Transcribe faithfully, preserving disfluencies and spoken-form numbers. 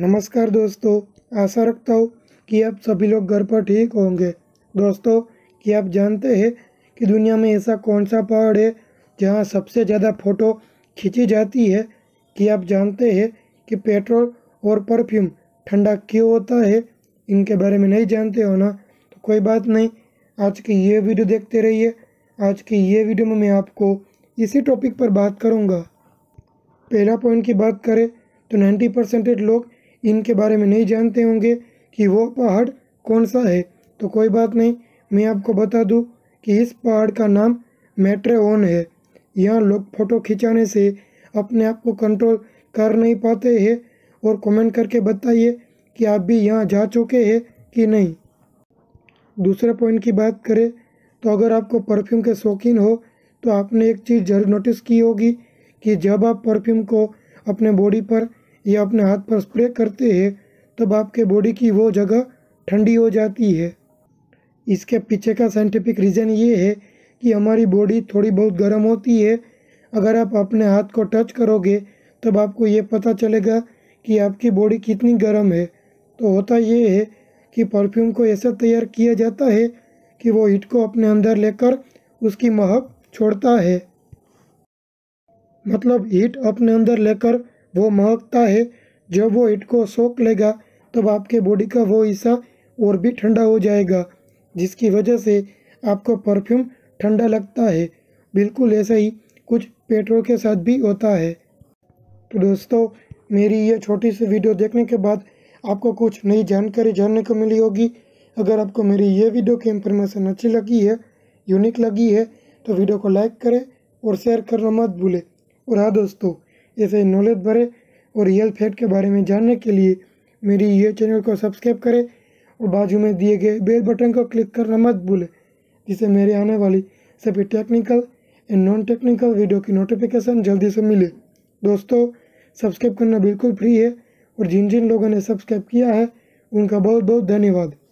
नमस्कार दोस्तों, आशा रखता हूँ कि आप सभी लोग घर पर ठीक होंगे। दोस्तों, कि आप जानते हैं कि दुनिया में ऐसा कौन सा पहाड़ है जहाँ सबसे ज़्यादा फ़ोटो खींची जाती है? कि आप जानते हैं कि पेट्रोल और परफ्यूम ठंडा क्यों होता है? इनके बारे में नहीं जानते हो ना, तो कोई बात नहीं, आज की ये वीडियो देखते रहिए। आज की ये वीडियो में मैं आपको इसी टॉपिक पर बात करूँगा। पहला पॉइंट की बात करें तो नाइन्टी परसेंटेज लोग इनके बारे में नहीं जानते होंगे कि वो पहाड़ कौन सा है। तो कोई बात नहीं, मैं आपको बता दूं कि इस पहाड़ का नाम मैट्रे ओर्न है। यहाँ लोग फ़ोटो खिंचाने से अपने आप को कंट्रोल कर नहीं पाते हैं, और कमेंट करके बताइए कि आप भी यहाँ जा चुके हैं कि नहीं। दूसरे पॉइंट की बात करें तो अगर आपको परफ्यूम के शौकीन हो तो आपने एक चीज़ जरूर नोटिस की होगी कि जब आप परफ्यूम को अपने बॉडी पर या अपने हाथ पर स्प्रे करते हैं तब आपके बॉडी की वो जगह ठंडी हो जाती है। इसके पीछे का साइंटिफिक रीज़न ये है कि हमारी बॉडी थोड़ी बहुत गर्म होती है। अगर आप अपने हाथ को टच करोगे तब आपको ये पता चलेगा कि आपकी बॉडी कितनी गर्म है। तो होता ये है कि परफ्यूम को ऐसा तैयार किया जाता है कि वो हीट को अपने अंदर लेकर उसकी महक छोड़ता है, मतलब हीट अपने अंदर लेकर वो महकता है। जब वो हीट को सोख लेगा तब आपके बॉडी का वो हिस्सा और भी ठंडा हो जाएगा, जिसकी वजह से आपको परफ्यूम ठंडा लगता है। बिल्कुल ऐसा ही कुछ पेट्रोल के साथ भी होता है। तो दोस्तों, मेरी ये छोटी सी वीडियो देखने के बाद आपको कुछ नई जानकारी जानने को मिली होगी। अगर आपको मेरी ये वीडियो की इन्फॉर्मेशन अच्छी लगी है, यूनिक लगी है, तो वीडियो को लाइक करें और शेयर करना मत भूलें। और हाँ दोस्तों, ऐसे नॉलेज भरे और रियल फैक्ट के बारे में जानने के लिए मेरी ये चैनल को सब्सक्राइब करें और बाजू में दिए गए बेल बटन को क्लिक करना मत भूलें, जिससे मेरे आने वाली सभी technical and non technical video की नोटिफिकेशन जल्दी से मिले। दोस्तों, सब्सक्राइब करना बिल्कुल फ्री है और जिन जिन लोगों ने सब्सक्राइब किया है उनका बहुत बहुत धन्यवाद।